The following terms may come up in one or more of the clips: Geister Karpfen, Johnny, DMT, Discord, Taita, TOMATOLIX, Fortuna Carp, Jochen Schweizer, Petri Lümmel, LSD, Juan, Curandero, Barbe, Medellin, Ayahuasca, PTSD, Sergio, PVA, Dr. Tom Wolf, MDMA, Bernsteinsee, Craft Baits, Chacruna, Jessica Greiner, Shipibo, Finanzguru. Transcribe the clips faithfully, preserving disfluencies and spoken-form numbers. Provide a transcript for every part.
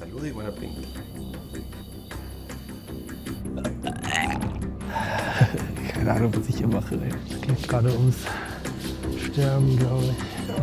Salud y buena pinta. Keine Ahnung, was ich hier mache, ey. Es geht gerade ums Sterben, glaube ich.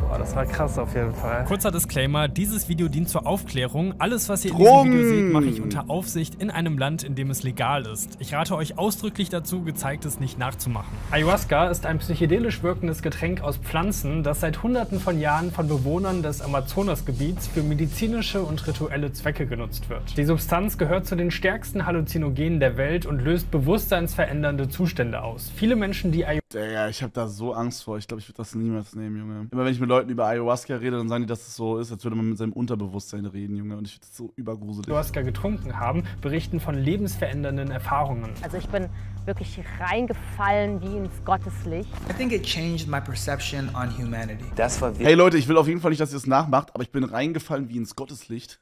Boah, das war krass auf jeden Fall. Kurzer Disclaimer, dieses Video dient zur Aufklärung. Alles, was ihr Drum. in diesem Video seht, mache ich unter Aufsicht in einem Land, in dem es legal ist. Ich rate euch ausdrücklich dazu, Gezeigtes nicht nachzumachen. Ayahuasca ist ein psychedelisch wirkendes Getränk aus Pflanzen, das seit Hunderten von Jahren von Bewohnern des Amazonasgebiets für medizinische und rituelle Zwecke genutzt wird. Die Substanz gehört zu den stärksten Halluzinogenen der Welt und löst bewusstseinsverändernde Zustände aus. Viele Menschen, die Ayahuasca... Digga, ich habe da so Angst vor. Ich glaube, ich würde das niemals nehmen, Junge. Immer wenn ich mit Leuten über Ayahuasca rede, dann sagen die, dass es so ist, als würde man mit seinem Unterbewusstsein reden, Junge. Und ich finde das so übergruselig. Ayahuasca getrunken haben, berichten von lebensverändernden Erfahrungen. Also ich bin wirklich reingefallen wie ins Gotteslicht. I think it changed my perception on humanity. Das war Hey Leute, ich will auf jeden Fall nicht, dass ihr es nachmacht, aber ich bin reingefallen wie ins Gotteslicht.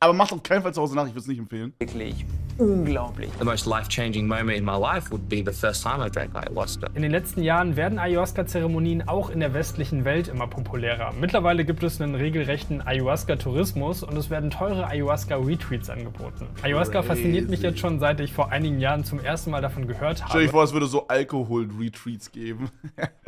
Aber macht auf keinen Fall zu Hause nach, ich würde es nicht empfehlen. Wirklich unglaublich. The most life-changing moment in my life would be the first time I drank Ayahuasca. In den letzten Jahren werden Ayahuasca-Zeremonien auch in der westlichen Welt immer populärer. Mittlerweile gibt es einen regelrechten Ayahuasca-Tourismus und es werden teure Ayahuasca-Retreats angeboten. Ayahuasca Crazy. fasziniert mich jetzt schon, seit ich vor einigen Jahren zum ersten Mal davon gehört habe. Stell dir vor, es würde so Alkohol-Retreats geben.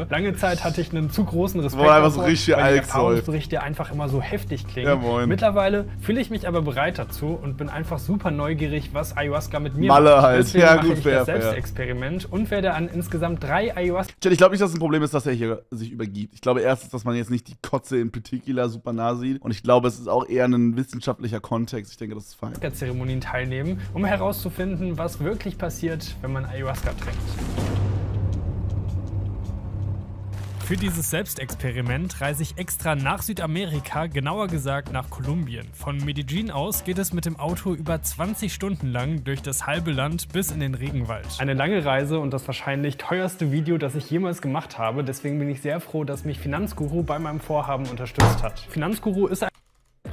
Lange Zeit hatte ich einen zu großen Respekt davor, weil die Erfahrungsberichte einfach immer so heftig klingen. Ja, mittlerweile fühle ich mich aber bereit dazu und bin einfach super neugierig, was Ayahuasca mit mir Malle macht. Halt. Deswegen ja, mache gut, ich fair, das Selbstexperiment fair. und werde an insgesamt drei Ayahuasca... Ich glaube nicht, dass das ein Problem ist, dass er hier sich übergibt. Ich glaube erstens, dass man jetzt nicht die Kotze in particular super nah sieht. Und ich glaube, es ist auch eher ein wissenschaftlicher Kontext. Ich denke, das ist fein. Ayahuasca-Zeremonien teilnehmen, um herauszufinden, was wirklich passiert, wenn man Ayahuasca trinkt. Für dieses Selbstexperiment reise ich extra nach Südamerika, genauer gesagt nach Kolumbien. Von Medellin aus geht es mit dem Auto über zwanzig Stunden lang durch das halbe Land bis in den Regenwald. Eine lange Reise und das wahrscheinlich teuerste Video, das ich jemals gemacht habe. Deswegen bin ich sehr froh, dass mich Finanzguru bei meinem Vorhaben unterstützt hat. Finanzguru ist ein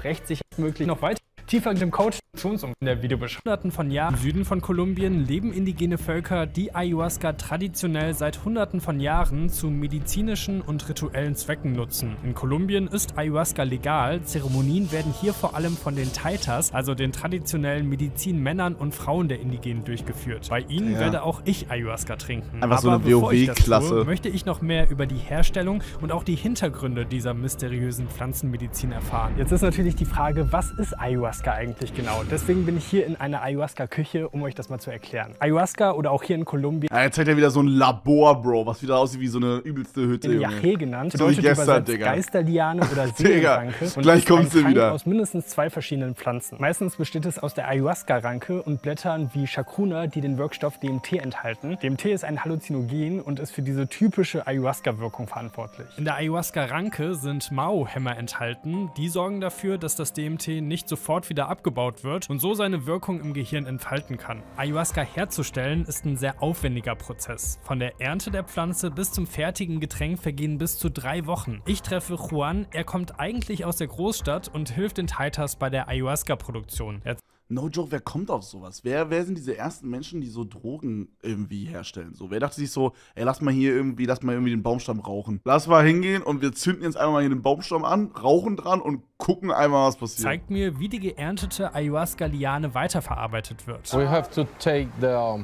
rechtssicher möglich noch weiter. Tiefer in dem Coach in der Videobeschreibung. Von Jahren im Süden von Kolumbien leben indigene Völker, die Ayahuasca traditionell seit Hunderten von Jahren zu medizinischen und rituellen Zwecken nutzen. In Kolumbien ist Ayahuasca legal. Zeremonien werden hier vor allem von den Taitas, also den traditionellen Medizinmännern und Frauen der Indigenen, durchgeführt. Bei ihnen ja. werde auch ich Ayahuasca trinken. Einfach so eine WoW-Klasse. Möchte ich noch mehr über die Herstellung und auch die Hintergründe dieser mysteriösen Pflanzenmedizin erfahren. Jetzt ist natürlich die Frage, was ist Ayahuasca? Eigentlich genau. Deswegen bin ich hier in einer Ayahuasca-Küche, um euch das mal zu erklären. Ayahuasca oder auch hier in Kolumbien. Ja, jetzt hat er wieder so ein Labor, Bro, was wieder aussieht wie so eine übelste Hütte. In Yahe genannt. So gestern, Digga. Geisterliane oder Seelenranke. Und gleich kommst du wieder. Aus mindestens zwei verschiedenen Pflanzen. Meistens besteht es aus der Ayahuasca-Ranke und Blättern wie Chacruna, die den Wirkstoff D M T enthalten. D M T ist ein Halluzinogen und ist für diese typische Ayahuasca-Wirkung verantwortlich. In der Ayahuasca-Ranke sind Mao-Hämmer enthalten. Die sorgen dafür, dass das D M T nicht sofort wieder abgebaut wird und so seine Wirkung im Gehirn entfalten kann. Ayahuasca herzustellen ist ein sehr aufwendiger Prozess. Von der Ernte der Pflanze bis zum fertigen Getränk vergehen bis zu drei Wochen. Ich treffe Juan, er kommt eigentlich aus der Großstadt und hilft den Taitas bei der Ayahuasca-Produktion. No joke, wer kommt auf sowas? Wer, wer sind diese ersten Menschen, die so Drogen irgendwie herstellen? So, wer dachte sich so, ey, lass mal hier irgendwie, lass mal irgendwie den Baumstamm rauchen. Lass mal hingehen und wir zünden jetzt einmal hier den Baumstamm an, rauchen dran und gucken einmal, was passiert. Zeigt mir, wie die geerntete Ayahuasca-Liane weiterverarbeitet wird. We have to take the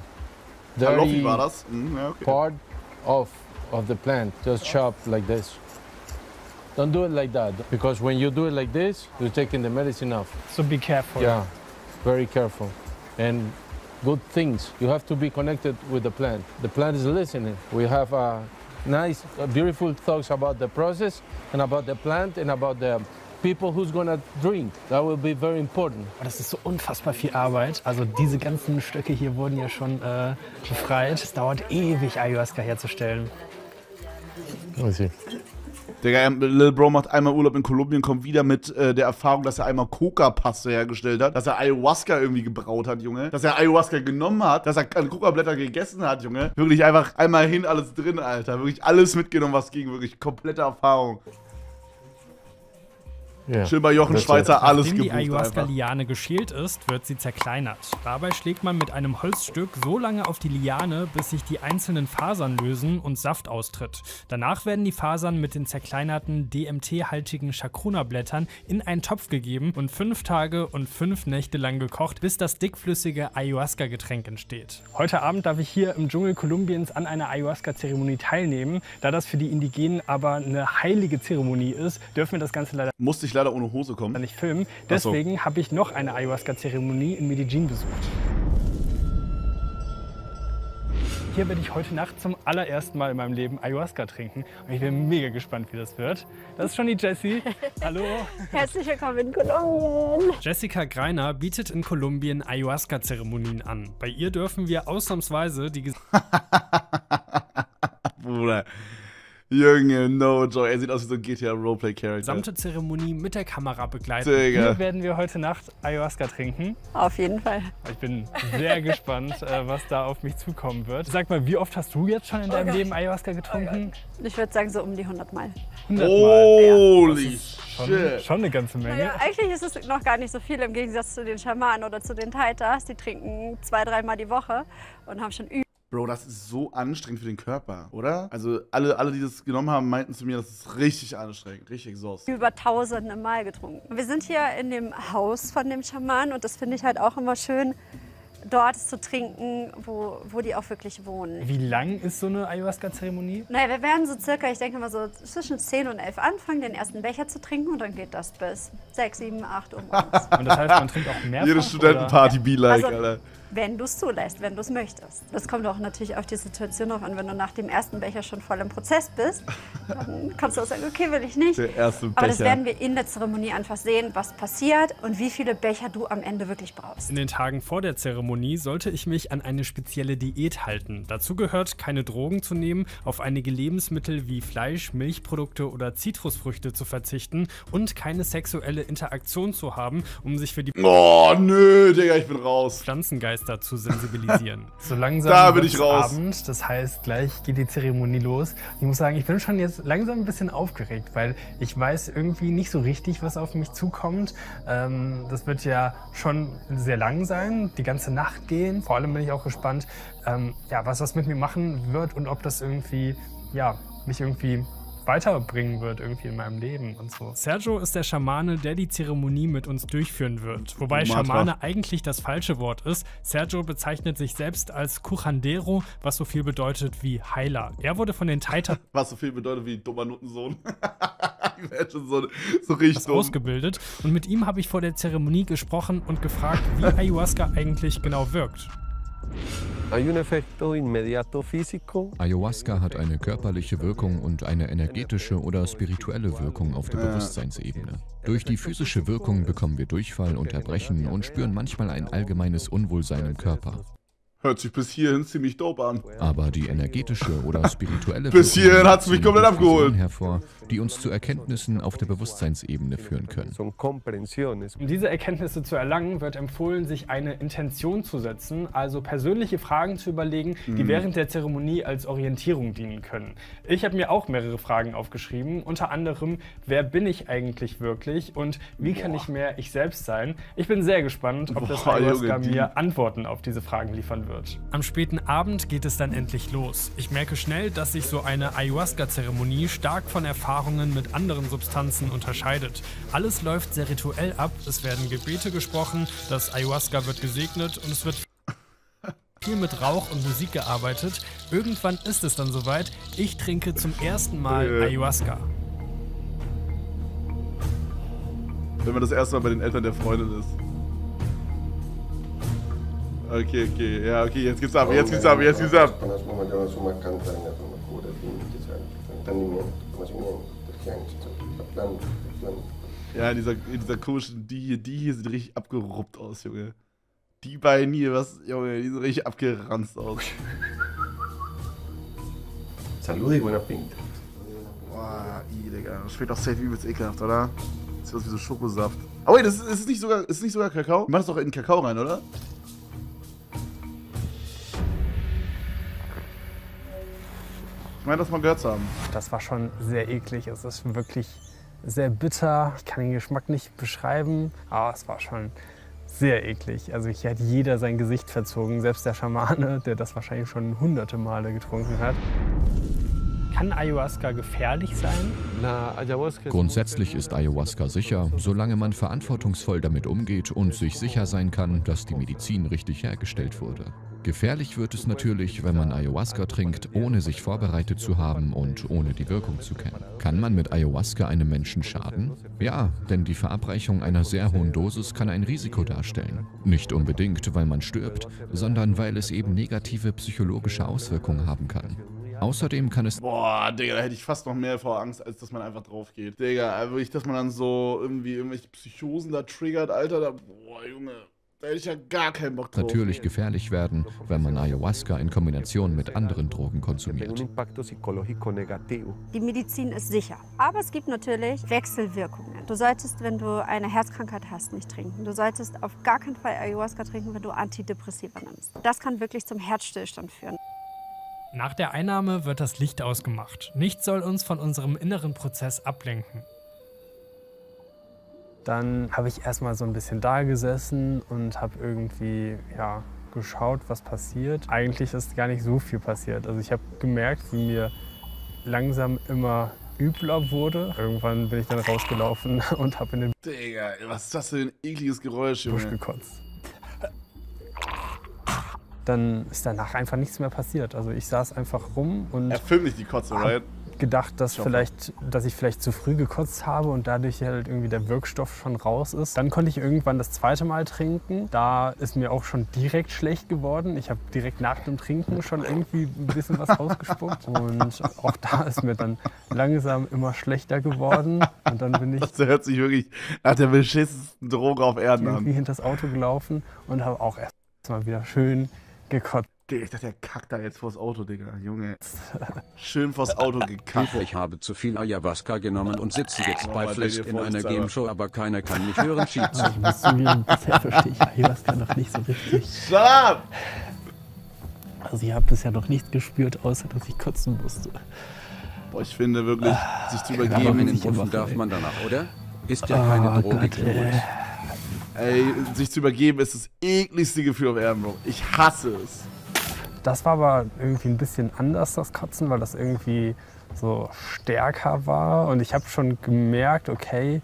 dirty war das? Hm, ja, okay. part of, of the plant, just chop like this. Don't do it like that, because when you do it like this, you're taking the medicine off. So be careful. Yeah. Very careful and good things. You have to be connected with the plant. The plant is listening. We have a nice, beautiful thoughts about the process and about the plant and about the people who's gonna drink. That will be very important. Das ist so unfassbar viel Arbeit. Also diese ganzen Stöcke hier wurden ja schon äh, befreit. Es dauert ewig, Ayahuasca herzustellen. Okay. Digga, Lil Bro macht einmal Urlaub in Kolumbien, kommt wieder mit äh, der Erfahrung, dass er einmal Coca-Paste hergestellt hat, dass er Ayahuasca irgendwie gebraut hat, Junge, dass er Ayahuasca genommen hat, dass er Coca-Blätter gegessen hat, Junge. Wirklich einfach einmal hin, alles drin, Alter. Wirklich alles mitgenommen, was ging, wirklich komplette Erfahrung. Ja. Schön bei Jochen Schweizer alles gebucht. Wenn die Ayahuasca-Liane geschält ist, wird sie zerkleinert. Dabei schlägt man mit einem Holzstück so lange auf die Liane, bis sich die einzelnen Fasern lösen und Saft austritt. Danach werden die Fasern mit den zerkleinerten D M T-haltigen Chacruna-Blättern in einen Topf gegeben und fünf Tage und fünf Nächte lang gekocht, bis das dickflüssige Ayahuasca-Getränk entsteht. Heute Abend darf ich hier im Dschungel Kolumbiens an einer Ayahuasca-Zeremonie teilnehmen. Da das für die Indigenen aber eine heilige Zeremonie ist, dürfen wir das Ganze leider... Musste ich leider ohne Hose kommen. ...nicht filmen. Deswegen so. habe ich noch eine Ayahuasca-Zeremonie in Medellin besucht. Hier werde ich heute Nacht zum allerersten Mal in meinem Leben Ayahuasca trinken. Und ich bin mega gespannt, wie das wird. Das ist schon die Jessie. Hallo. Herzlich willkommen in Kolumbien. Jessica Greiner bietet in Kolumbien Ayahuasca-Zeremonien an. Bei ihr dürfen wir ausnahmsweise die... Bruder. Junge, no joy. Er sieht aus wie so ein G T A-Roleplay-Charakter. Gesamte Zeremonie mit der Kamera begleiten. Digga. Hier werden wir heute Nacht Ayahuasca trinken. Auf jeden Fall. Ich bin sehr gespannt, äh, was da auf mich zukommen wird. Sag mal, wie oft hast du jetzt schon in deinem oh Leben Ayahuasca getrunken? Oh, ich würde sagen so um die hundert Mal. hundert Mal. Holy ja. shit. Schon, schon eine ganze Menge. Ja, eigentlich ist es noch gar nicht so viel im Gegensatz zu den Schamanen oder zu den Taitas. Die trinken zwei, dreimal die Woche und haben schon übel. Bro, das ist so anstrengend für den Körper, oder? Also alle, alle, die das genommen haben, meinten zu mir, das ist richtig anstrengend, richtig exhaust. Über tausende Mal getrunken. Wir sind hier in dem Haus von dem Schaman und das finde ich halt auch immer schön, dort zu trinken, wo, wo die auch wirklich wohnen. Wie lang ist so eine Ayahuasca-Zeremonie? Naja, wir werden so circa, ich denke mal so zwischen zehn und elf anfangen, den ersten Becher zu trinken und dann geht das bis sechs, sieben, acht Uhr morgens. Und das heißt, man trinkt auch mehrfach? Jede Studentenparty-Be-like, also, Alter. Wenn du es zulässt, wenn du es möchtest. Das kommt auch natürlich auf die Situation drauf an, wenn du nach dem ersten Becher schon voll im Prozess bist, dann kannst du auch sagen, okay, will ich nicht. Der erste Becher. Aber das werden wir in der Zeremonie einfach sehen, was passiert und wie viele Becher du am Ende wirklich brauchst. In den Tagen vor der Zeremonie sollte ich mich an eine spezielle Diät halten. Dazu gehört, keine Drogen zu nehmen, auf einige Lebensmittel wie Fleisch, Milchprodukte oder Zitrusfrüchte zu verzichten und keine sexuelle Interaktion zu haben, um sich für die oh, nö, Digga, ich bin raus. Pflanzengeist dazu sensibilisieren. So langsam da bin ich raus. Abend, das heißt, gleich geht die Zeremonie los. Ich muss sagen, ich bin schon jetzt langsam ein bisschen aufgeregt, weil ich weiß irgendwie nicht so richtig, was auf mich zukommt. Ähm, das wird ja schon sehr lang sein, die ganze Nacht gehen. Vor allem bin ich auch gespannt, ähm, ja, was das mit mir machen wird und ob das irgendwie, ja, mich irgendwie weiterbringen wird irgendwie in meinem Leben und so. Sergio ist der Schamane, der die Zeremonie mit uns durchführen wird. Wobei Schamane eigentlich das falsche Wort ist. Sergio bezeichnet sich selbst als Curandero, was so viel bedeutet wie Heiler. Er wurde von den Taita... Was so viel bedeutet wie dummer Nuttensohn. Ich wäre schon so, so richtig dumm. ...ausgebildet. Und mit ihm habe ich vor der Zeremonie gesprochen und gefragt, wie Ayahuasca eigentlich genau wirkt. Ayahuasca hat eine körperliche Wirkung und eine energetische oder spirituelle Wirkung auf der Bewusstseinsebene. Durch die physische Wirkung bekommen wir Durchfall und Erbrechen und spüren manchmal ein allgemeines Unwohlsein im Körper. Hört sich bis hierhin ziemlich dope an. Aber die energetische oder spirituelle bis hierhin hat es mich komplett abgeholt. Hervor, die uns zu Erkenntnissen auf der Bewusstseinsebene führen können. Um diese Erkenntnisse zu erlangen, wird empfohlen, sich eine Intention zu setzen, also persönliche Fragen zu überlegen, die mhm. während der Zeremonie als Orientierung dienen können. Ich habe mir auch mehrere Fragen aufgeschrieben, unter anderem, wer bin ich eigentlich wirklich und wie Boah. kann ich mehr ich selbst sein? Ich bin sehr gespannt, ob Boah, das Ayahuasca mir Antworten auf diese Fragen liefern wird. Wird. Am späten Abend geht es dann endlich los. Ich merke schnell, dass sich so eine Ayahuasca-Zeremonie stark von Erfahrungen mit anderen Substanzen unterscheidet. Alles läuft sehr rituell ab, es werden Gebete gesprochen, das Ayahuasca wird gesegnet und es wird viel mit Rauch und Musik gearbeitet. Irgendwann ist es dann soweit, ich trinke zum ersten Mal Ayahuasca. Wenn man das erste Mal bei den Eltern der Freundin ist. Okay, okay, ja, okay, jetzt geht's ab, jetzt geht's ab, jetzt geht's ab. Ja, in dieser, in dieser komischen, die hier, die hier sieht richtig abgeruppt aus, Junge. Die beiden hier, was, Junge, die sehen richtig abgeranzt aus. Salud y buena pinta. Boah, ii, Digga, das schmeckt doch safe übelst ekelhaft, oder? Das ist wie so Schokosaft. Oh, wait, das ist, ist, nicht sogar, ist nicht sogar Kakao? Du machst doch in Kakao rein, oder? Ich meine, das mal gehört zu haben. Das war schon sehr eklig. Es ist wirklich sehr bitter. Ich kann den Geschmack nicht beschreiben, aber es war schon sehr eklig. Also hier hat jeder sein Gesicht verzogen, selbst der Schamane, der das wahrscheinlich schon hunderte Male getrunken hat. Kann Ayahuasca gefährlich sein? Grundsätzlich ist Ayahuasca sicher, solange man verantwortungsvoll damit umgeht und sich sicher sein kann, dass die Medizin richtig hergestellt wurde. Gefährlich wird es natürlich, wenn man Ayahuasca trinkt, ohne sich vorbereitet zu haben und ohne die Wirkung zu kennen. Kann man mit Ayahuasca einem Menschen schaden? Ja, denn die Verabreichung einer sehr hohen Dosis kann ein Risiko darstellen. Nicht unbedingt, weil man stirbt, sondern weil es eben negative psychologische Auswirkungen haben kann. Außerdem kann es... Boah, Digga, da hätte ich fast noch mehr vor Angst, als dass man einfach drauf geht. Digga, wirklich, dass man dann so irgendwie irgendwelche Psychosen da triggert, Alter, da... Boah, Junge, da hätte ich ja gar keinen Bock drauf. Natürlich gefährlich werden, wenn man Ayahuasca in Kombination mit anderen Drogen konsumiert. Die Medizin ist sicher, aber es gibt natürlich Wechselwirkungen. Du solltest, wenn du eine Herzkrankheit hast, nicht trinken. Du solltest auf gar keinen Fall Ayahuasca trinken, wenn du Antidepressiva nimmst. Das kann wirklich zum Herzstillstand führen. Nach der Einnahme wird das Licht ausgemacht. Nichts soll uns von unserem inneren Prozess ablenken. Dann habe ich erstmal so ein bisschen da gesessen und habe irgendwie ja, geschaut, was passiert. Eigentlich ist gar nicht so viel passiert. Also ich habe gemerkt, wie mir langsam immer übler wurde. Irgendwann bin ich dann rausgelaufen und habe in den Digga, was ist das für ein ekliges Geräusch, Junge? Busch gekotzt. Dann ist danach einfach nichts mehr passiert. Also ich saß einfach rum und er filmt nicht die Kotze, right? Gedacht, dass, vielleicht, dass ich vielleicht zu früh gekotzt habe und dadurch halt irgendwie der Wirkstoff schon raus ist. Dann konnte ich irgendwann das zweite Mal trinken. Da ist mir auch schon direkt schlecht geworden. Ich habe direkt nach dem Trinken schon irgendwie ein bisschen was rausgespuckt. Und auch da ist mir dann langsam immer schlechter geworden. Und dann bin ich... Das hört sich wirklich nach der beschissensten Droge auf Erden an. Irgendwie hinters Auto gelaufen und habe auch erst mal wieder schön gekotzt. Ich dachte, der kackt da jetzt vors Auto, Digga. Junge. Schön vors Auto gekackt. Ich habe zu viel Ayahuasca genommen und sitze jetzt oh, bei Flash in einer Game Show, aber keiner kann mich hören. Schieds. Bisher verstehe ich Ayahuasca noch nicht so richtig. Stop! Also ich habe bisher noch nichts gespürt, außer dass ich kotzen musste. Boah, ich finde wirklich, ah, sich zu übergeben. Aber in den darf man danach, oder? Ist ja oh, keine Droge. Gott, Ey, sich zu übergeben ist das ekligste Gefühl auf Erden, Bro. Ich hasse es. Das war aber irgendwie ein bisschen anders, das Kotzen, weil das irgendwie so stärker war. Und ich habe schon gemerkt, okay,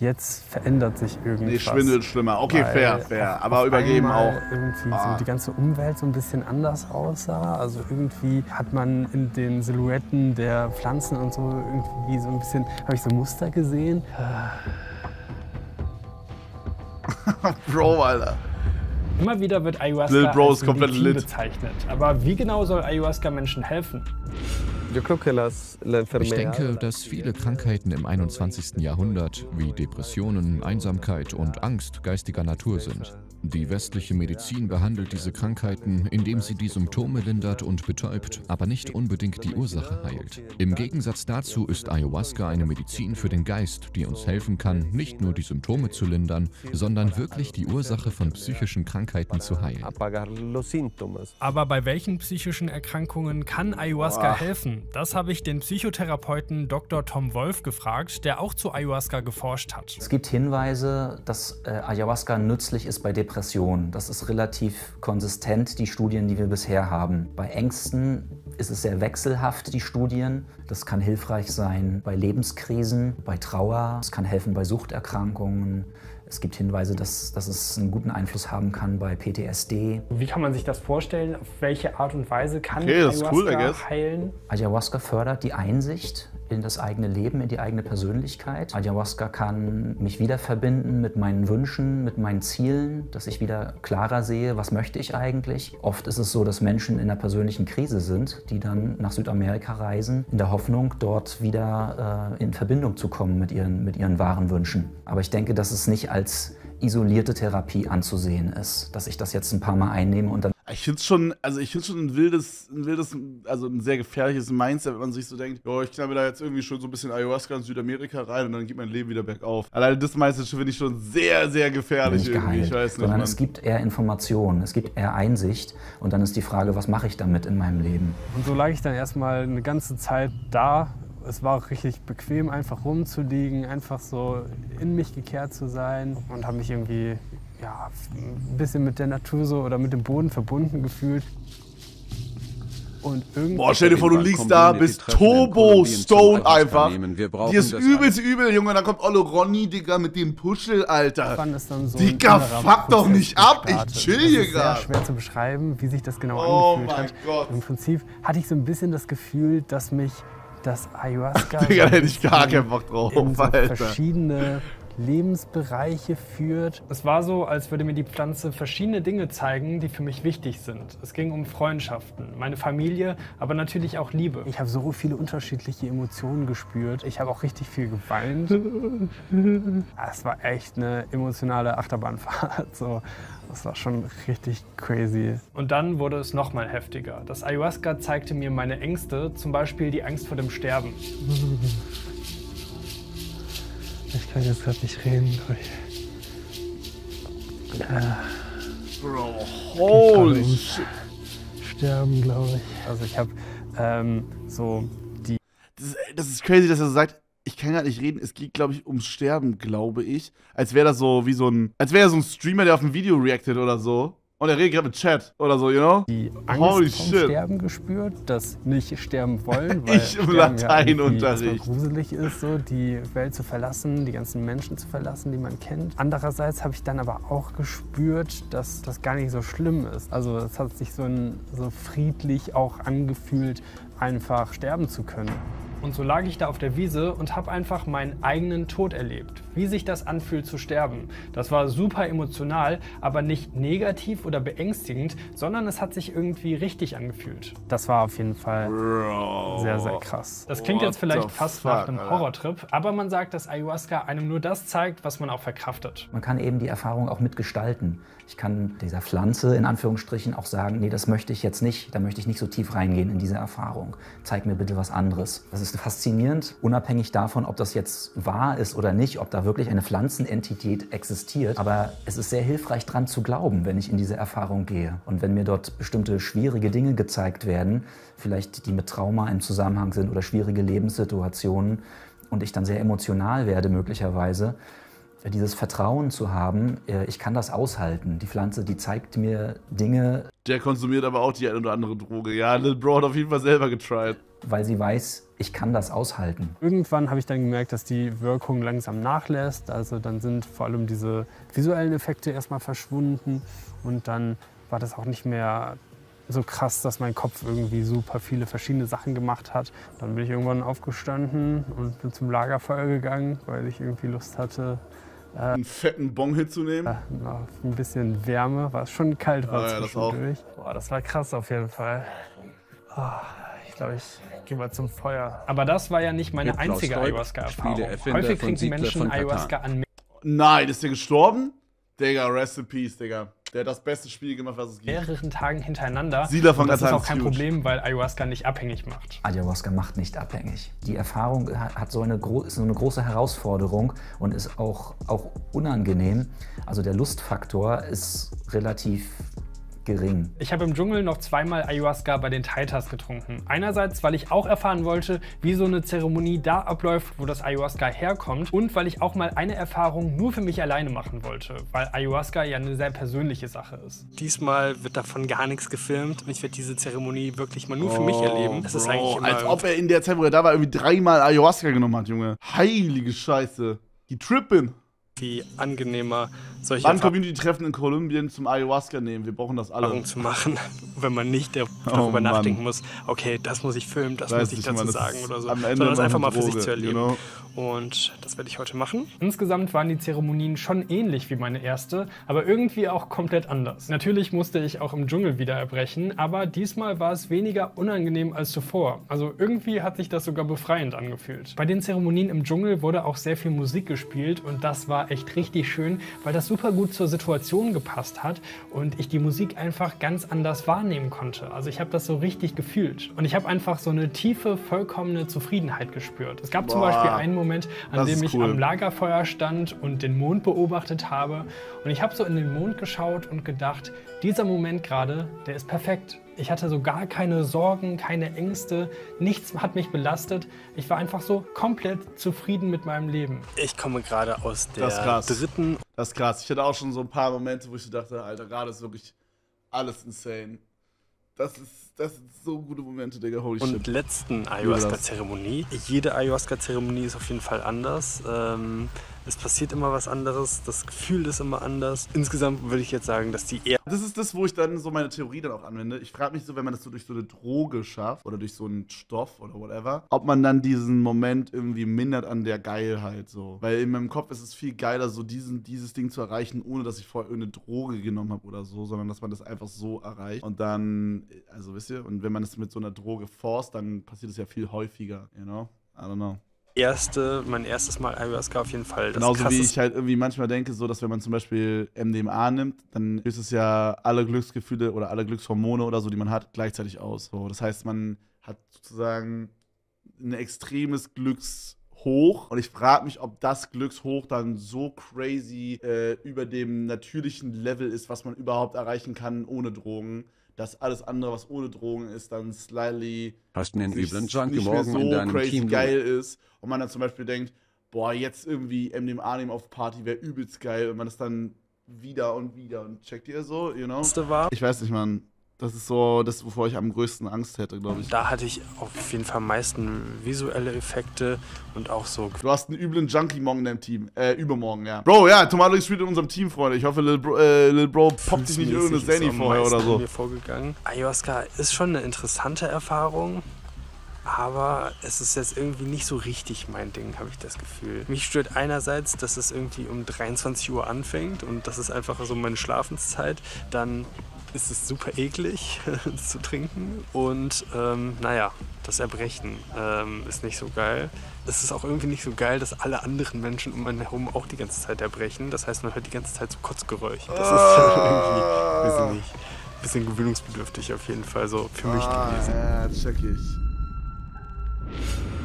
jetzt verändert sich irgendwas. Nee, schwindelt schlimmer. Okay, fair, fair. Aber übergeben auch. Irgendwie ah. so die ganze Umwelt so ein bisschen anders aussah. Also irgendwie hat man in den Silhouetten der Pflanzen und so irgendwie so ein bisschen, habe ich so Muster gesehen. Bro, Alter. Immer wieder wird Ayahuasca als Medizin bezeichnet. Aber wie genau soll Ayahuasca Menschen helfen? Ich denke, dass viele Krankheiten im einundzwanzigsten Jahrhundert wie Depressionen, Einsamkeit und Angst geistiger Natur sind. Die westliche Medizin behandelt diese Krankheiten, indem sie die Symptome lindert und betäubt, aber nicht unbedingt die Ursache heilt. Im Gegensatz dazu ist Ayahuasca eine Medizin für den Geist, die uns helfen kann, nicht nur die Symptome zu lindern, sondern wirklich die Ursache von psychischen Krankheiten zu heilen. Aber bei welchen psychischen Erkrankungen kann Ayahuasca helfen? Das habe ich den Psychotherapeuten Doktor Tom Wolf gefragt, der auch zu Ayahuasca geforscht hat. Es gibt Hinweise, dass Ayahuasca nützlich ist bei Depressionen. Depression. Das ist relativ konsistent, die Studien, die wir bisher haben. Bei Ängsten ist es sehr wechselhaft, die Studien. Das kann hilfreich sein bei Lebenskrisen, bei Trauer. Es kann helfen bei Suchterkrankungen. Es gibt Hinweise, dass, dass es einen guten Einfluss haben kann bei P T S D. Wie kann man sich das vorstellen? Auf welche Art und Weise kann okay, Ayahuasca cool, heilen? Ayahuasca fördert die Einsicht in das eigene Leben, in die eigene Persönlichkeit. Ayahuasca kann mich wieder verbinden mit meinen Wünschen, mit meinen Zielen, dass ich wieder klarer sehe, was möchte ich eigentlich. Oft ist es so, dass Menschen in einer persönlichen Krise sind, die dann nach Südamerika reisen, in der Hoffnung, dort wieder äh, in Verbindung zu kommen mit ihren, mit ihren wahren Wünschen. Aber ich denke, dass es nicht als isolierte Therapie anzusehen ist, dass ich das jetzt ein paar Mal einnehme und dann... Ich finde es schon, also ich find's schon ein wildes, ein wildes, also ein sehr gefährliches Mindset, wenn man sich so denkt, jo, ich knappe da jetzt irgendwie schon so ein bisschen Ayahuasca in Südamerika rein und dann geht mein Leben wieder bergauf. Alleine das Mindset finde ich schon sehr, sehr gefährlich irgendwie. Geheilt, ich weiß nicht, sondern es gibt eher Informationen, es gibt eher Einsicht und dann ist die Frage, was mache ich damit in meinem Leben? Und so lag ich dann erstmal eine ganze Zeit da, Es war auch richtig bequem, einfach rumzuliegen, einfach so in mich gekehrt zu sein und habe mich irgendwie ja, ein bisschen mit der Natur so oder mit dem Boden verbunden gefühlt. Und Boah, stell dir vor, du liegst da, bist Turbo-Stone einfach. Dir ist übelst übel, Junge. Dann kommt Olle Ronny, Digga, mit dem Puschel, Alter. So Digga, fuck doch nicht ab, ich chill hier gerade. Es ist sehr schwer zu beschreiben, wie sich das genau oh angefühlt hat. Oh mein Gott. Im Prinzip hatte ich so ein bisschen das Gefühl, dass mich das Ayahuasca Digga, da hätte ich gar keinen Bock drauf, in so Alter. verschiedene Lebensbereiche führt. Es war so, als würde mir die Pflanze verschiedene Dinge zeigen, die für mich wichtig sind. Es ging um Freundschaften, meine Familie, aber natürlich auch Liebe. Ich habe so viele unterschiedliche Emotionen gespürt. Ich habe auch richtig viel geweint. Es war echt eine emotionale Achterbahnfahrt. So. Das war schon richtig crazy. Und dann wurde es noch mal heftiger. Das Ayahuasca zeigte mir meine Ängste, zum Beispiel die Angst vor dem Sterben. Ich kann jetzt gerade nicht reden. Ich, Bro, holy shit. Sterben, glaube ich. Also ich habe ähm, so die... Das, das ist crazy, dass er so sagt, ich kann gerade nicht reden. Es geht, glaube ich, ums Sterben, glaube ich. Als wäre das so wie so ein... Als wäre er so ein Streamer, der auf ein Video reactet oder so. Und er redet gerade mit Chat oder so, you know? Die Angst Holy vom shit. Sterben gespürt, das nicht sterben wollen, weil ich im Lateinunterricht ja gruselig ist, so die Welt zu verlassen, die ganzen Menschen zu verlassen, die man kennt. Andererseits habe ich dann aber auch gespürt, dass das gar nicht so schlimm ist. Also es hat sich so, ein, so friedlich auch angefühlt, einfach sterben zu können. Und so lag ich da auf der Wiese und habe einfach meinen eigenen Tod erlebt. Wie sich das anfühlt zu sterben. Das war super emotional, aber nicht negativ oder beängstigend, sondern es hat sich irgendwie richtig angefühlt. Das war auf jeden Fall Bro. sehr, sehr krass. Das klingt What jetzt vielleicht fast fuck, nach einem Horrortrip, aber man sagt, dass Ayahuasca einem nur das zeigt, was man auch verkraftet. Man kann eben die Erfahrung auch mitgestalten. Ich kann dieser Pflanze in Anführungsstrichen auch sagen, nee, das möchte ich jetzt nicht, da möchte ich nicht so tief reingehen in diese Erfahrung. Zeig mir bitte was anderes. Das ist faszinierend, unabhängig davon, ob das jetzt wahr ist oder nicht, ob da wirklich eine Pflanzenentität existiert. Aber es ist sehr hilfreich, dran zu glauben, wenn ich in diese Erfahrung gehe. Und wenn mir dort bestimmte schwierige Dinge gezeigt werden, vielleicht die mit Trauma im Zusammenhang sind oder schwierige Lebenssituationen und ich dann sehr emotional werde möglicherweise, dieses Vertrauen zu haben, ich kann das aushalten. Die Pflanze, die zeigt mir Dinge. Der konsumiert aber auch die eine oder andere Droge. Ja, Lil Bro hat auf jeden Fall selber getried. Weil sie weiß, ich kann das aushalten. Irgendwann habe ich dann gemerkt, dass die Wirkung langsam nachlässt. Also dann sind vor allem diese visuellen Effekte erstmal verschwunden. Und dann war das auch nicht mehr so krass, dass mein Kopf irgendwie super viele verschiedene Sachen gemacht hat. Dann bin ich irgendwann aufgestanden und bin zum Lagerfeuer gegangen, weil ich irgendwie Lust hatte, einen fetten Bong hinzunehmen? Ja, ein bisschen Wärme, war es schon kalt, war ah, ja, zwischendurch. Das, Boah, das war krass auf jeden Fall. Oh, ich glaube, ich gehe mal zum Feuer. Aber das war ja nicht meine Mit einzige Ayahuasca-Erfahrung. Häufig kriegen die Menschen Ayahuasca an. Nein, ist der gestorben? Digga, rest in peace, Digga. Der hat das beste Spiel gemacht, was es gibt. Mehreren Tagen hintereinander. Siedler von Das ist auch kein Problem, weil Ayahuasca nicht abhängig macht. Ayahuasca macht nicht abhängig. Die Erfahrung hat so eine, ist so eine große Herausforderung und ist auch, auch unangenehm. Also der Lustfaktor ist relativ gering. Ich habe im Dschungel noch zweimal Ayahuasca bei den Taitas getrunken. Einerseits, weil ich auch erfahren wollte, wie so eine Zeremonie da abläuft, wo das Ayahuasca herkommt, und weil ich auch mal eine Erfahrung nur für mich alleine machen wollte, weil Ayahuasca ja eine sehr persönliche Sache ist. Diesmal wird davon gar nichts gefilmt und ich werde diese Zeremonie wirklich mal nur oh, für mich erleben. Das Bro, ist eigentlich immer als ob er in der Zeit, wo er da war, irgendwie dreimal Ayahuasca genommen hat, Junge. Heilige Scheiße. Die trippen. Wie angenehmer solche Community-Treffen in Kolumbien zum Ayahuasca nehmen. Wir brauchen das alle. Zu machen, wenn man nicht darüber oh, nachdenken muss, okay, das muss ich filmen, das Weiß muss ich dazu man, sagen oder so, sondern das einfach mal für Droge, sich zu erleben. Genau. Und das werde ich heute machen. Insgesamt waren die Zeremonien schon ähnlich wie meine erste, aber irgendwie auch komplett anders. Natürlich musste ich auch im Dschungel wieder erbrechen, aber diesmal war es weniger unangenehm als zuvor. Also irgendwie hat sich das sogar befreiend angefühlt. Bei den Zeremonien im Dschungel wurde auch sehr viel Musik gespielt und das war echt richtig schön, weil das super gut zur Situation gepasst hat und ich die Musik einfach ganz anders wahrnehmen konnte. Also ich habe das so richtig gefühlt und ich habe einfach so eine tiefe, vollkommene Zufriedenheit gespürt. Es gab Boah, zum Beispiel einen Moment, an dem ich cool. am Lagerfeuer stand und den Mond beobachtet habe und ich habe so in den Mond geschaut und gedacht, dieser Moment gerade, der ist perfekt. Ich hatte so gar keine Sorgen, keine Ängste, nichts hat mich belastet. Ich war einfach so komplett zufrieden mit meinem Leben. Ich komme gerade aus der das dritten... Das ist krass. Ich hatte auch schon so ein paar Momente, wo ich dachte, Alter, gerade ist wirklich alles insane. Das, ist, das sind so gute Momente, Digga, holy shit. Und letzten Ayahuasca-Zeremonie. Jede Ayahuasca-Zeremonie ist auf jeden Fall anders. Ähm, es passiert immer was anderes, das Gefühl ist immer anders. Insgesamt würde ich jetzt sagen, dass die eher... Das ist das, wo ich dann so meine Theorie dann auch anwende. Ich frage mich so, wenn man das so durch so eine Droge schafft oder durch so einen Stoff oder whatever, ob man dann diesen Moment irgendwie mindert an der Geilheit so. Weil in meinem Kopf ist es viel geiler, so diesen, dieses Ding zu erreichen, ohne dass ich vorher irgendeine Droge genommen habe oder so, sondern dass man das einfach so erreicht und dann... Also, wisst ihr, und wenn man es mit so einer Droge forst, dann passiert es ja viel häufiger, you know? I don't know. Erste, mein erstes Mal Ayahuasca auf jeden Fall. Genauso wie ich halt irgendwie manchmal denke, so dass wenn man zum Beispiel M D M A nimmt, dann löst es ja alle Glücksgefühle oder alle Glückshormone oder so, die man hat, gleichzeitig aus. So, das heißt, man hat sozusagen ein extremes Glücks... hoch. Und ich frage mich, ob das Glückshoch dann so crazy äh, über dem natürlichen Level ist, was man überhaupt erreichen kann ohne Drogen, dass alles andere, was ohne Drogen ist, dann slightly Hast einen nicht, üblen Junk nicht mehr so in deinem crazy Team geil ist. Und man dann zum Beispiel denkt, boah, jetzt irgendwie M D M A nehmen auf Party wäre übelst geil. Und man das dann wieder und wieder und checkt ihr so, you know? Ich weiß nicht, man. Das ist so das, wovor ich am größten Angst hätte, glaube ich. Da hatte ich auf jeden Fall am meisten visuelle Effekte und auch so... Du hast einen üblen Junkie morgen in deinem Team. Äh, übermorgen, ja. Bro, ja, TOMATOLIX spielt in unserem Team, Freunde. Ich hoffe, Lil Bro, äh, Lil Bro poppt sich nicht irgendeine Sandy vorher oder so. Mir vorgegangen. Ayahuasca ist schon eine interessante Erfahrung, aber es ist jetzt irgendwie nicht so richtig mein Ding, habe ich das Gefühl. Mich stört einerseits, dass es irgendwie um dreiundzwanzig Uhr anfängt und das ist einfach so meine Schlafenszeit. Dann... ist es super eklig zu trinken und ähm, naja, das Erbrechen ähm, ist nicht so geil. Es ist auch irgendwie nicht so geil, dass alle anderen Menschen um einen herum auch die ganze Zeit erbrechen. Das heißt, man hört die ganze Zeit so Kotzgeräusche. Das ist irgendwie, weiß ich nicht, ein bisschen gewöhnungsbedürftig auf jeden Fall so für mich gewesen. Ja, check ich.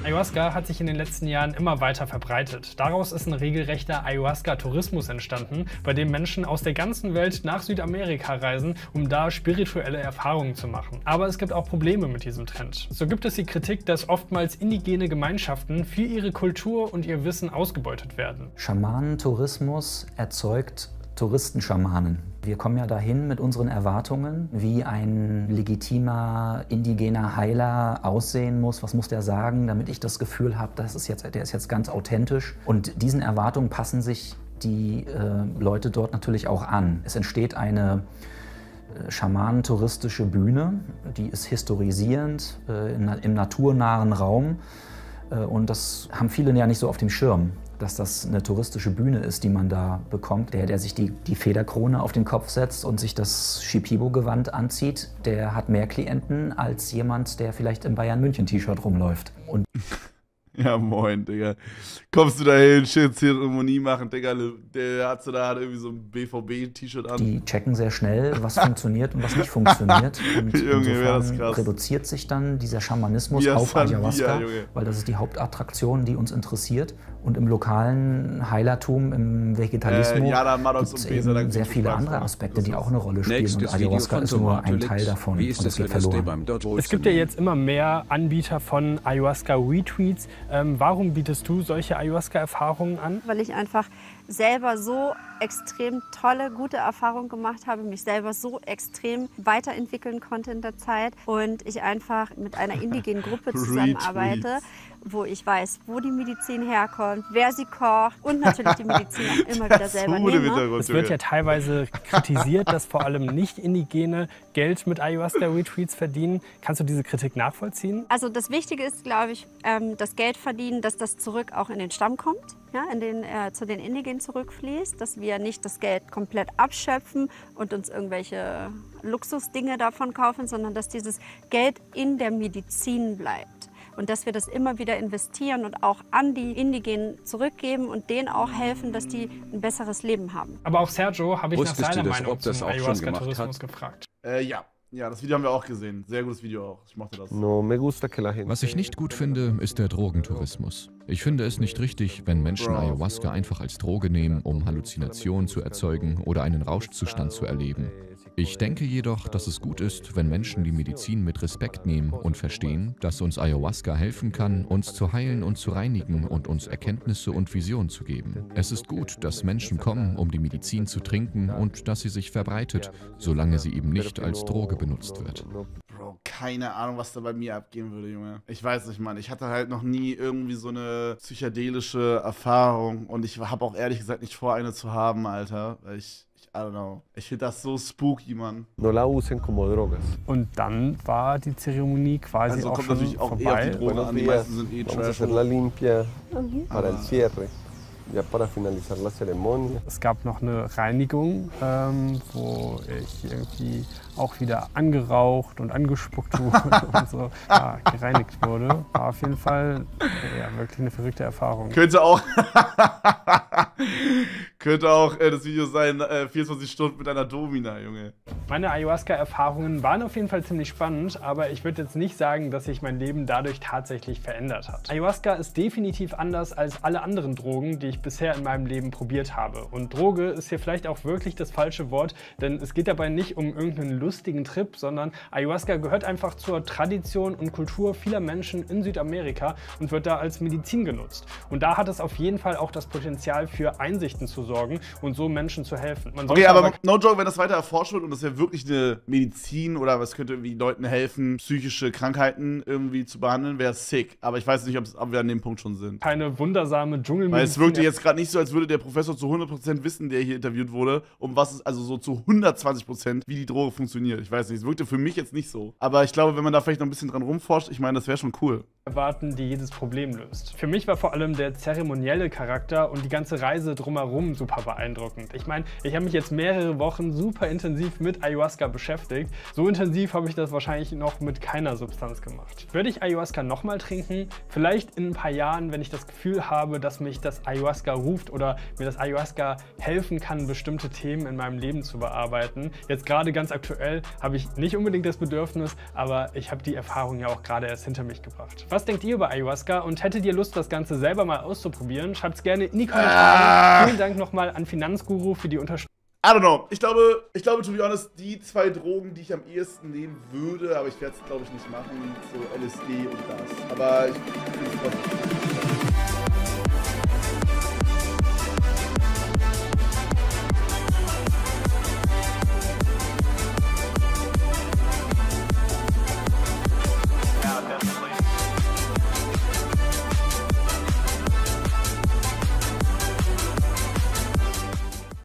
Ayahuasca hat sich in den letzten Jahren immer weiter verbreitet. Daraus ist ein regelrechter Ayahuasca-Tourismus entstanden, bei dem Menschen aus der ganzen Welt nach Südamerika reisen, um da spirituelle Erfahrungen zu machen. Aber es gibt auch Probleme mit diesem Trend. So gibt es die Kritik, dass oftmals indigene Gemeinschaften für ihre Kultur und ihr Wissen ausgebeutet werden. Schamanentourismus erzeugt Touristenschamanen. Wir kommen ja dahin mit unseren Erwartungen, wie ein legitimer indigener Heiler aussehen muss, was muss der sagen, damit ich das Gefühl habe, das ist jetzt, der ist jetzt ganz authentisch. Und diesen Erwartungen passen sich die äh, Leute dort natürlich auch an. Es entsteht eine schamanentouristische Bühne, die ist historisierend äh, in, im naturnahen Raum äh, und das haben viele ja nicht so auf dem Schirm, dass das eine touristische Bühne ist, die man da bekommt. Der, der sich die, die Federkrone auf den Kopf setzt und sich das Shipibo-Gewand anzieht, der hat mehr Klienten als jemand, der vielleicht im Bayern-München-T-Shirt rumläuft. Und ja, moin, Digga. Kommst du da hin, Zeremonie machen, Digga, der hat so da irgendwie so ein B V B-T-Shirt an. Die checken sehr schnell, was funktioniert und was nicht funktioniert. Und Junge, wäre das krass. Reduziert sich dann dieser Schamanismus ja, auf Ayahuasca, ja, weil das ist die Hauptattraktion, die uns interessiert. Und im lokalen Heilertum, im Vegetarismus äh, ja, gibt es eben sehr viele andere Aspekte, die auch eine Rolle spielen. Nächstes und Ayahuasca ist nur ein Teil davon. Wie ist und das geht verloren. Es gibt ja jetzt immer mehr Anbieter von Ayahuasca-Retweets. Ähm, warum bietest du solche Ayahuasca-Erfahrungen an? Weil ich einfach selber so extrem tolle, gute Erfahrungen gemacht habe, mich selber so extrem weiterentwickeln konnte in der Zeit und ich einfach mit einer indigenen Gruppe zusammenarbeite, wo ich weiß, wo die Medizin herkommt, wer sie kocht und natürlich die Medizin auch immer wieder selber nehme. Es wird ja teilweise kritisiert, dass vor allem Nicht-Indigene Geld mit Ayahuasca-Retreats verdienen. Kannst du diese Kritik nachvollziehen? Also das Wichtige ist, glaube ich, das Geld verdienen, dass das zurück auch in den Stamm kommt. Ja, in den, äh, zu den Indigenen zurückfließt, dass wir nicht das Geld komplett abschöpfen und uns irgendwelche Luxusdinge davon kaufen, sondern dass dieses Geld in der Medizin bleibt und dass wir das immer wieder investieren und auch an die Indigenen zurückgeben und denen auch helfen, dass die ein besseres Leben haben. Aber auch Sergio habe ich Wusstest nach seiner das, Meinung zum Ayahuasca-Tourismus gefragt. Äh, ja. Ja, das Video haben wir auch gesehen. Sehr gutes Video auch. Ich mochte das. Was ich nicht gut finde, ist der Drogentourismus. Ich finde es nicht richtig, wenn Menschen Ayahuasca einfach als Droge nehmen, um Halluzinationen zu erzeugen oder einen Rauschzustand zu erleben. Ich denke jedoch, dass es gut ist, wenn Menschen die Medizin mit Respekt nehmen und verstehen, dass uns Ayahuasca helfen kann, uns zu heilen und zu reinigen und uns Erkenntnisse und Visionen zu geben. Es ist gut, dass Menschen kommen, um die Medizin zu trinken und dass sie sich verbreitet, solange sie eben nicht als Droge benutzt wird. Bro, keine Ahnung, was da bei mir abgehen würde, Junge. Ich weiß nicht, Mann. Ich hatte halt noch nie irgendwie so eine psychedelische Erfahrung und ich habe auch ehrlich gesagt nicht vor, eine zu haben, Alter. Ich... I don't know. Ich finde das so spooky, Mann. Und dann war die Zeremonie quasi also auch kommt schon natürlich auch vorbei. Eher auf die Drogen an. Die meisten sind eh trash. Es gab noch eine Reinigung, ähm, wo ich irgendwie auch wieder angeraucht und angespuckt wurde und so ja, gereinigt wurde. War auf jeden Fall ja, wirklich eine verrückte Erfahrung. Könnte auch, könnte auch äh, das Video sein, äh, vierundzwanzig Stunden mit einer Domina, Junge. Meine Ayahuasca-Erfahrungen waren auf jeden Fall ziemlich spannend, aber ich würde jetzt nicht sagen, dass sich mein Leben dadurch tatsächlich verändert hat. Ayahuasca ist definitiv anders als alle anderen Drogen, die ich bisher in meinem Leben probiert habe. Und Droge ist hier vielleicht auch wirklich das falsche Wort, denn es geht dabei nicht um irgendeinen lustigen Trip, sondern Ayahuasca gehört einfach zur Tradition und Kultur vieler Menschen in Südamerika und wird da als Medizin genutzt. Und da hat es auf jeden Fall auch das Potenzial, für Einsichten zu sorgen und so Menschen zu helfen. Man okay, aber, aber no joke, wenn das weiter erforscht wird und das wäre wirklich eine Medizin oder was könnte irgendwie Leuten helfen, psychische Krankheiten irgendwie zu behandeln, wäre sick. Aber ich weiß nicht, ob wir an dem Punkt schon sind. Keine wundersame Dschungelmedizin. Weil es wirkte jetzt gerade nicht so, als würde der Professor zu hundert Prozent wissen, der hier interviewt wurde, um was es, also so zu hundertzwanzig Prozent, wie die Droge funktioniert. Ich weiß nicht, es wirkte für mich jetzt nicht so. Aber ich glaube, wenn man da vielleicht noch ein bisschen dran rumforscht, ich meine, das wäre schon cool. Erwarten, die jedes Problem löst. Für mich war vor allem der zeremonielle Charakter und die ganze Reise drumherum super beeindruckend. Ich meine, ich habe mich jetzt mehrere Wochen super intensiv mit Ayahuasca beschäftigt. So intensiv habe ich das wahrscheinlich noch mit keiner Substanz gemacht. Würde ich Ayahuasca nochmal trinken? Vielleicht in ein paar Jahren, wenn ich das Gefühl habe, dass mich das Ayahuasca ruft oder mir das Ayahuasca helfen kann, bestimmte Themen in meinem Leben zu bearbeiten. Jetzt gerade ganz aktuell habe ich nicht unbedingt das Bedürfnis, aber ich habe die Erfahrung ja auch gerade erst hinter mich gebracht. Was denkt ihr über Ayahuasca und hättet ihr Lust, das Ganze selber mal auszuprobieren? Schreibt es gerne in die Kommentare. Ah. Vielen Dank nochmal an Finanzguru für die Unterstützung. I don't know. Ich glaube, ich glaube, to be honest, die zwei Drogen, die ich am ehesten nehmen würde, aber ich werde es, glaube ich, nicht machen, so L S D und das. Aber ich finde es trotzdem.